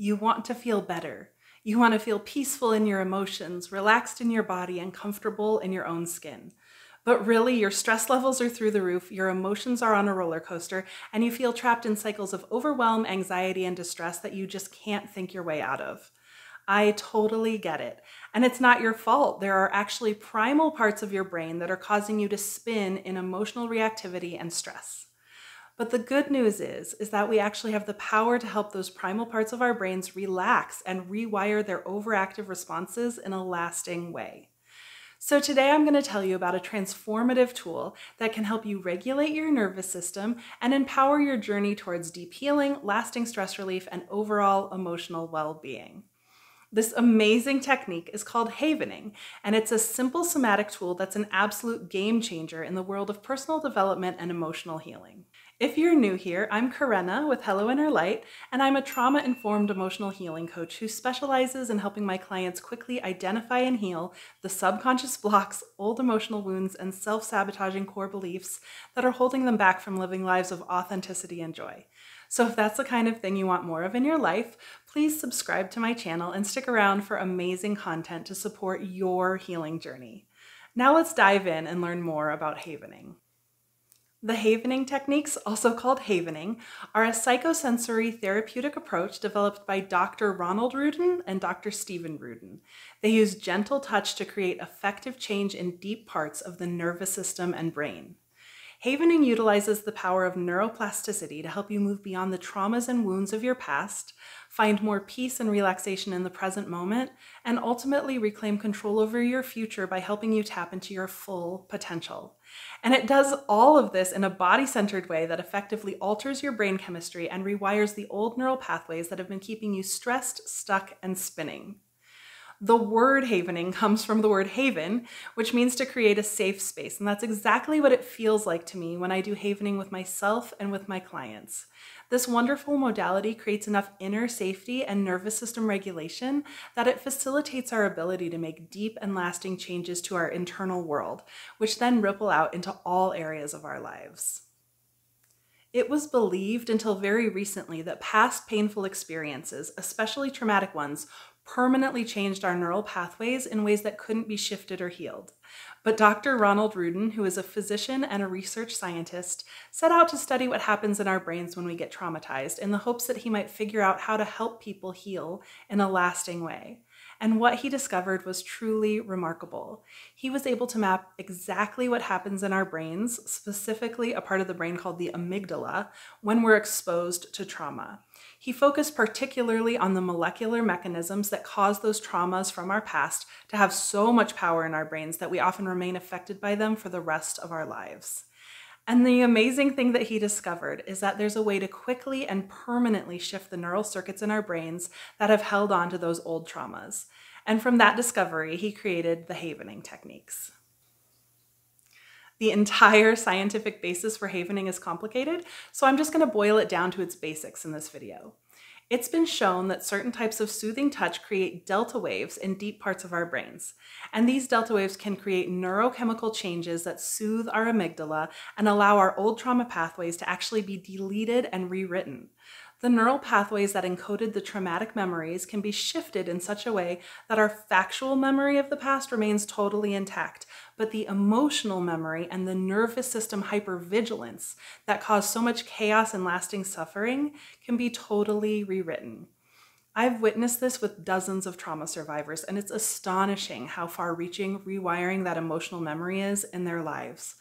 You want to feel better. You want to feel peaceful in your emotions, relaxed in your body, and comfortable in your own skin. But really, your stress levels are through the roof, your emotions are on a roller coaster, and you feel trapped in cycles of overwhelm, anxiety, and distress that you just can't think your way out of. I totally get it. And it's not your fault. There are actually primal parts of your brain that are causing you to spin in emotional reactivity and stress. But the good news is that we actually have the power to help those primal parts of our brains relax and rewire their overactive responses in a lasting way. So today I'm going to tell you about a transformative tool that can help you regulate your nervous system and empower your journey towards deep healing, lasting stress relief, and overall emotional well-being. This amazing technique is called Havening, and it's a simple somatic tool that's an absolute game changer in the world of personal development and emotional healing. If you're new here, I'm Karenna with Hello Inner Light, and I'm a trauma-informed emotional healing coach who specializes in helping my clients quickly identify and heal the subconscious blocks, old emotional wounds, and self-sabotaging core beliefs that are holding them back from living lives of authenticity and joy. So if that's the kind of thing you want more of in your life, please subscribe to my channel and stick around for amazing content to support your healing journey. Now let's dive in and learn more about Havening. The Havening Techniques, also called Havening, are a psychosensory therapeutic approach developed by Dr. Ronald Ruden and Dr. Steven Ruden. They use gentle touch to create effective change in deep parts of the nervous system and brain. Havening utilizes the power of neuroplasticity to help you move beyond the traumas and wounds of your past, find more peace and relaxation in the present moment, and ultimately reclaim control over your future by helping you tap into your full potential. And it does all of this in a body-centered way that effectively alters your brain chemistry and rewires the old neural pathways that have been keeping you stressed, stuck, and spinning. The word Havening comes from the word haven, which means to create a safe space. And that's exactly what it feels like to me when I do Havening with myself and with my clients. This wonderful modality creates enough inner safety and nervous system regulation that it facilitates our ability to make deep and lasting changes to our internal world, which then ripple out into all areas of our lives. It was believed until very recently that past painful experiences, especially traumatic ones, permanently changed our neural pathways in ways that couldn't be shifted or healed. But Dr. Ronald Ruden, who is a physician and a research scientist, set out to study what happens in our brains when we get traumatized in the hopes that he might figure out how to help people heal in a lasting way. And what he discovered was truly remarkable. He was able to map exactly what happens in our brains, specifically a part of the brain called the amygdala, when we're exposed to trauma. He focused particularly on the molecular mechanisms that cause those traumas from our past to have so much power in our brains that we often remain affected by them for the rest of our lives. And the amazing thing that he discovered is that there's a way to quickly and permanently shift the neural circuits in our brains that have held on to those old traumas. And from that discovery, he created the Havening Techniques. The entire scientific basis for Havening is complicated, so I'm just going to boil it down to its basics in this video. It's been shown that certain types of soothing touch create delta waves in deep parts of our brains. And these delta waves can create neurochemical changes that soothe our amygdala and allow our old trauma pathways to actually be deleted and rewritten. The neural pathways that encoded the traumatic memories can be shifted in such a way that our factual memory of the past remains totally intact, but the emotional memory and the nervous system hypervigilance that caused so much chaos and lasting suffering can be totally rewritten. I've witnessed this with dozens of trauma survivors, and it's astonishing how far-reaching rewiring that emotional memory is in their lives.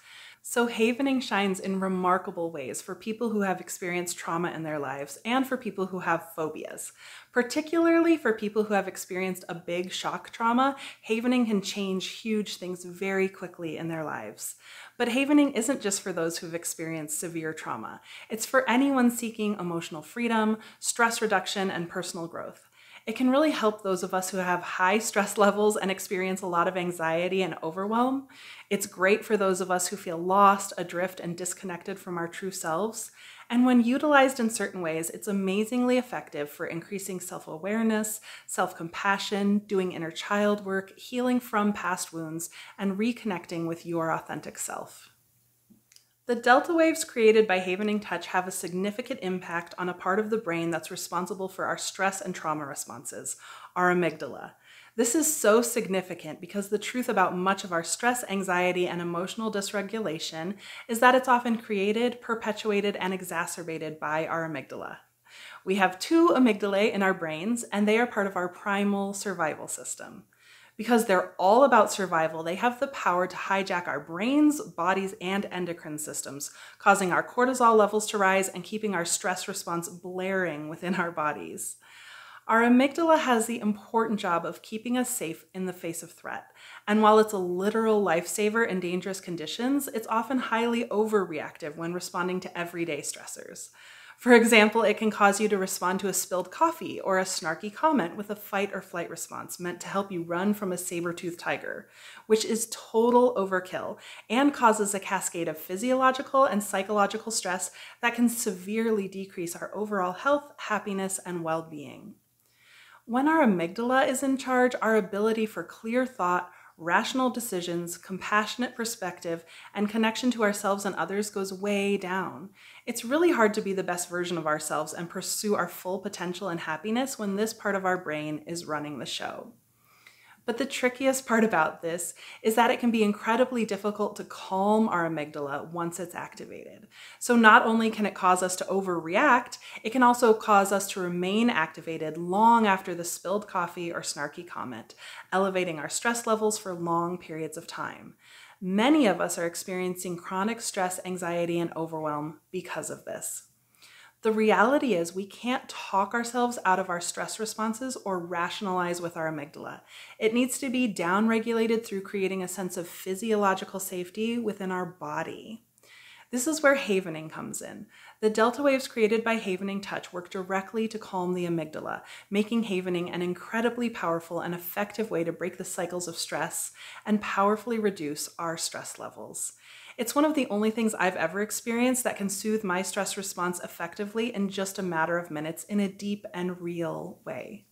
So Havening shines in remarkable ways for people who have experienced trauma in their lives and for people who have phobias. Particularly for people who have experienced a big shock trauma, Havening can change huge things very quickly in their lives. But Havening isn't just for those who've experienced severe trauma. It's for anyone seeking emotional freedom, stress reduction, and personal growth. It can really help those of us who have high stress levels and experience a lot of anxiety and overwhelm. It's great for those of us who feel lost, adrift, and disconnected from our true selves. And when utilized in certain ways, it's amazingly effective for increasing self-awareness, self-compassion, doing inner child work, healing from past wounds, and reconnecting with your authentic self. The delta waves created by Havening touch have a significant impact on a part of the brain that's responsible for our stress and trauma responses, our amygdala. This is so significant because the truth about much of our stress, anxiety, and emotional dysregulation is that it's often created, perpetuated, and exacerbated by our amygdala. We have two amygdalae in our brains, and they are part of our primal survival system. Because they're all about survival, they have the power to hijack our brains, bodies, and endocrine systems, causing our cortisol levels to rise and keeping our stress response blaring within our bodies. Our amygdala has the important job of keeping us safe in the face of threat. And while it's a literal lifesaver in dangerous conditions, it's often highly overreactive when responding to everyday stressors. For example, it can cause you to respond to a spilled coffee or a snarky comment with a fight or flight response meant to help you run from a saber-toothed tiger, which is total overkill and causes a cascade of physiological and psychological stress that can severely decrease our overall health, happiness, and well-being. When our amygdala is in charge, our ability for clear thought, rational decisions, compassionate perspective, and connection to ourselves and others goes way down. It's really hard to be the best version of ourselves and pursue our full potential and happiness when this part of our brain is running the show. But the trickiest part about this is that it can be incredibly difficult to calm our amygdala once it's activated. So not only can it cause us to overreact, it can also cause us to remain activated long after the spilled coffee or snarky comment, elevating our stress levels for long periods of time. Many of us are experiencing chronic stress, anxiety, and overwhelm because of this. The reality is we can't talk ourselves out of our stress responses or rationalize with our amygdala. It needs to be downregulated through creating a sense of physiological safety within our body. This is where Havening comes in. The delta waves created by Havening touch work directly to calm the amygdala, making Havening an incredibly powerful and effective way to break the cycles of stress and powerfully reduce our stress levels. It's one of the only things I've ever experienced that can soothe my stress response effectively in just a matter of minutes in a deep and real way.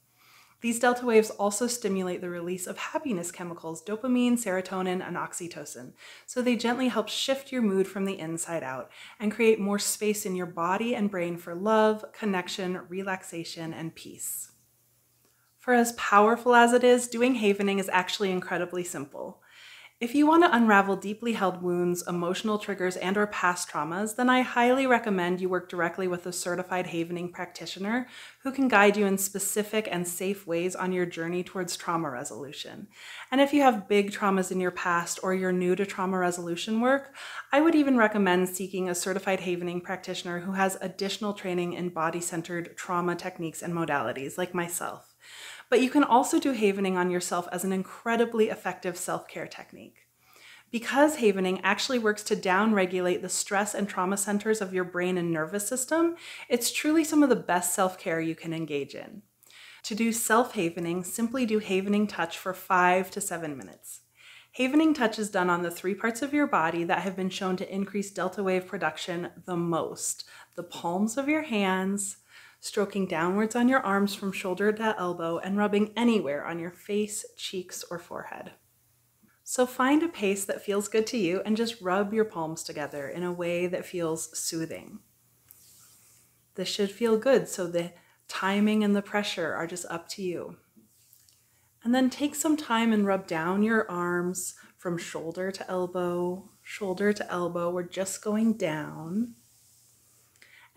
These delta waves also stimulate the release of happiness chemicals, dopamine, serotonin, and oxytocin, so they gently help shift your mood from the inside out and create more space in your body and brain for love, connection, relaxation, and peace. For as powerful as it is, doing Havening is actually incredibly simple. If you want to unravel deeply held wounds, emotional triggers, and/or past traumas, then I highly recommend you work directly with a certified Havening practitioner who can guide you in specific and safe ways on your journey towards trauma resolution. And if you have big traumas in your past or you're new to trauma resolution work, I would even recommend seeking a certified Havening practitioner who has additional training in body-centered trauma techniques and modalities, like myself. But you can also do Havening on yourself as an incredibly effective self-care technique. Because Havening actually works to downregulate the stress and trauma centers of your brain and nervous system, it's truly some of the best self-care you can engage in. To do self-Havening, simply do Havening touch for 5 to 7 minutes. Havening touch is done on the three parts of your body that have been shown to increase delta wave production the most: the palms of your hands, stroking downwards on your arms from shoulder to elbow, and rubbing anywhere on your face, cheeks, or forehead. So find a pace that feels good to you and just rub your palms together in a way that feels soothing. This should feel good, so the timing and the pressure are just up to you. And then take some time and rub down your arms from shoulder to elbow. We're just going down.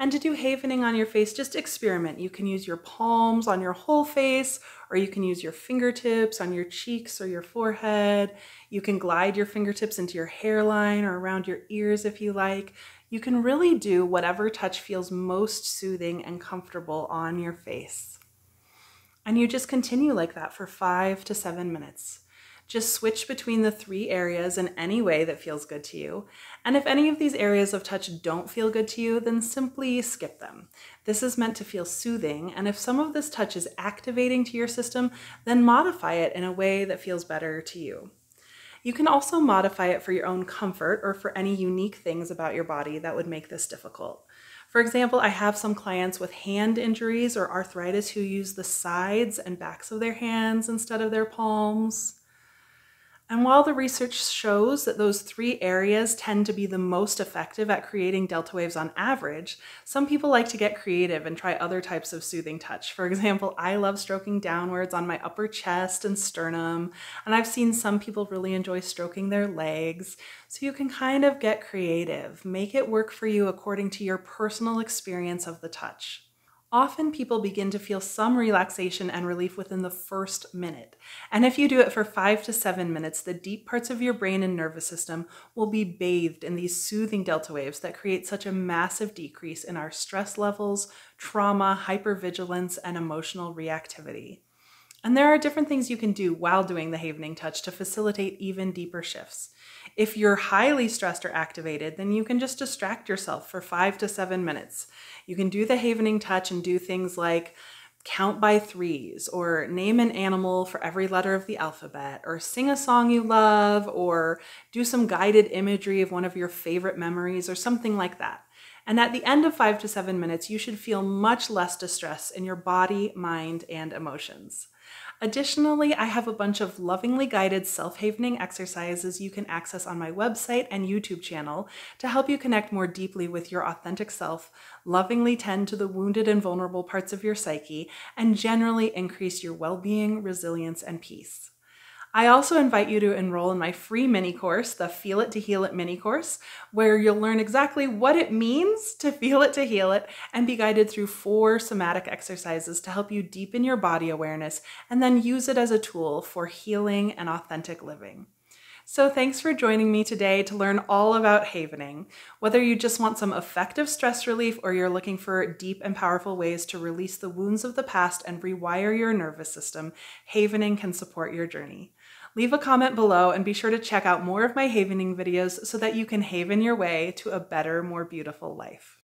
And to do Havening on your face, just experiment. You can use your palms on your whole face, or you can use your fingertips on your cheeks or your forehead. You can glide your fingertips into your hairline or around your ears if you like. You can really do whatever touch feels most soothing and comfortable on your face. And you just continue like that for 5 to 7 minutes. Just switch between the three areas in any way that feels good to you. And if any of these areas of touch don't feel good to you, then simply skip them. This is meant to feel soothing, and if some of this touch is activating to your system, then modify it in a way that feels better to you. You can also modify it for your own comfort or for any unique things about your body that would make this difficult. For example, I have some clients with hand injuries or arthritis who use the sides and backs of their hands instead of their palms. And while the research shows that those three areas tend to be the most effective at creating delta waves on average, some people like to get creative and try other types of soothing touch. For example, I love stroking downwards on my upper chest and sternum, and I've seen some people really enjoy stroking their legs. So you can kind of get creative, make it work for you according to your personal experience of the touch. Often people begin to feel some relaxation and relief within the first minute. And if you do it for 5 to 7 minutes, the deep parts of your brain and nervous system will be bathed in these soothing delta waves that create such a massive decrease in our stress levels, trauma, hypervigilance, and emotional reactivity. And there are different things you can do while doing the Havening touch to facilitate even deeper shifts. If you're highly stressed or activated, then you can just distract yourself for 5 to 7 minutes. You can do the Havening touch and do things like count by threes, or name an animal for every letter of the alphabet, or sing a song you love, or do some guided imagery of one of your favorite memories, or something like that. And at the end of 5 to 7 minutes, you should feel much less distress in your body, mind, and emotions. Additionally, I have a bunch of lovingly guided self-Havening exercises you can access on my website and YouTube channel to help you connect more deeply with your authentic self, lovingly tend to the wounded and vulnerable parts of your psyche, and generally increase your well-being, resilience, and peace. I also invite you to enroll in my free mini course, the Feel It to Heal It mini course, where you'll learn exactly what it means to feel it to heal it and be guided through 4 somatic exercises to help you deepen your body awareness and then use it as a tool for healing and authentic living. So thanks for joining me today to learn all about Havening. Whether you just want some effective stress relief or you're looking for deep and powerful ways to release the wounds of the past and rewire your nervous system, Havening can support your journey. Leave a comment below and be sure to check out more of my Havening videos so that you can Haven your way to a better, more beautiful life.